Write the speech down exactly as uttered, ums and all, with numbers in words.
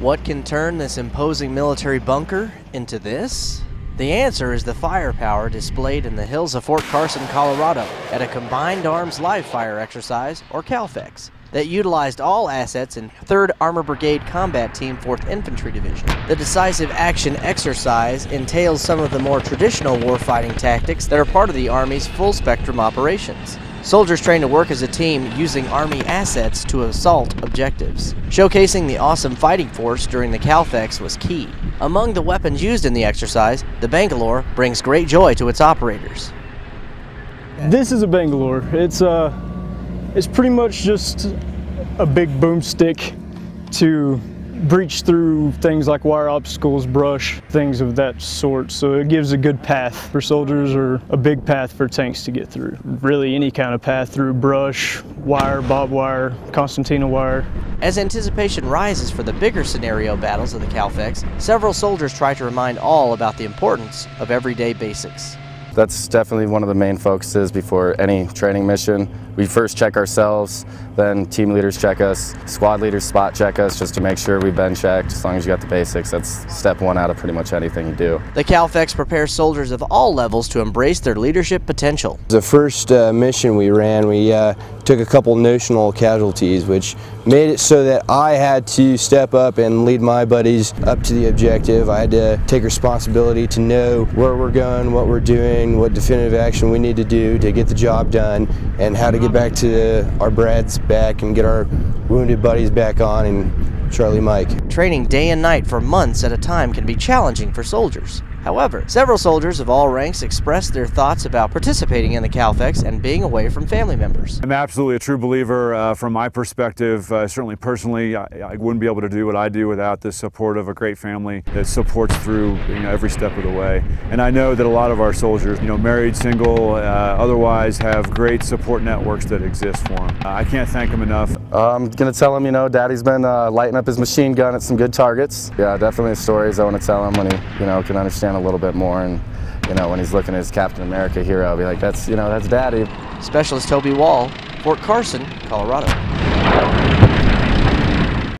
What can turn this imposing military bunker into this? The answer is the firepower displayed in the hills of Fort Carson, Colorado, at a combined arms live fire exercise, or CALFEX, that utilized all assets in third Armor Brigade Combat Team, fourth Infantry Division. The decisive action exercise entails some of the more traditional warfighting tactics that are part of the Army's full-spectrum operations. Soldiers train to work as a team using Army assets to assault objectives. Showcasing the awesome fighting force during the CALFEX was key. Among the weapons used in the exercise, the Bangalore brings great joy to its operators. This is a Bangalore. It's a uh... It's pretty much just a big boomstick to breach through things like wire obstacles, brush, things of that sort. So it gives a good path for soldiers or a big path for tanks to get through. Really any kind of path through brush, wire, barbed wire, Constantina wire. As anticipation rises for the bigger scenario battles of the CALFEX, several soldiers try to remind all about the importance of everyday basics. That's definitely one of the main focuses before any training mission. We first check ourselves, then team leaders check us, squad leaders spot check us just to make sure we've been checked. As long as you got the basics, that's step one out of pretty much anything you do. The CALFEX prepares soldiers of all levels to embrace their leadership potential. The first uh, mission we ran, we uh, took a couple notional casualties, which made it so that I had to step up and lead my buddies up to the objective. I had to take responsibility to know where we're going, what we're doing, what definitive action we need to do to get the job done, and how to get back to our brads back and get our wounded buddies back on and Charlie Mike. Training day and night for months at a time can be challenging for soldiers. However, several soldiers of all ranks expressed their thoughts about participating in the CALFEX and being away from family members. I'm absolutely a true believer uh, from my perspective. Uh, certainly personally, I, I wouldn't be able to do what I do without the support of a great family that supports through you know, every step of the way. And I know that a lot of our soldiers, you know, married, single, uh, otherwise have great support networks that exist for them. Uh, I can't thank them enough. Uh, I'm going to tell them, you know, Daddy's been uh, lighting up his machine gun at some good targets. Yeah, definitely stories I want to tell him when he, you know, can understand a little bit more, and you know when he's looking at his Captain America hero, I'll be like, that's you know that's Daddy. Specialist Toby Wall, Fort Carson, Colorado.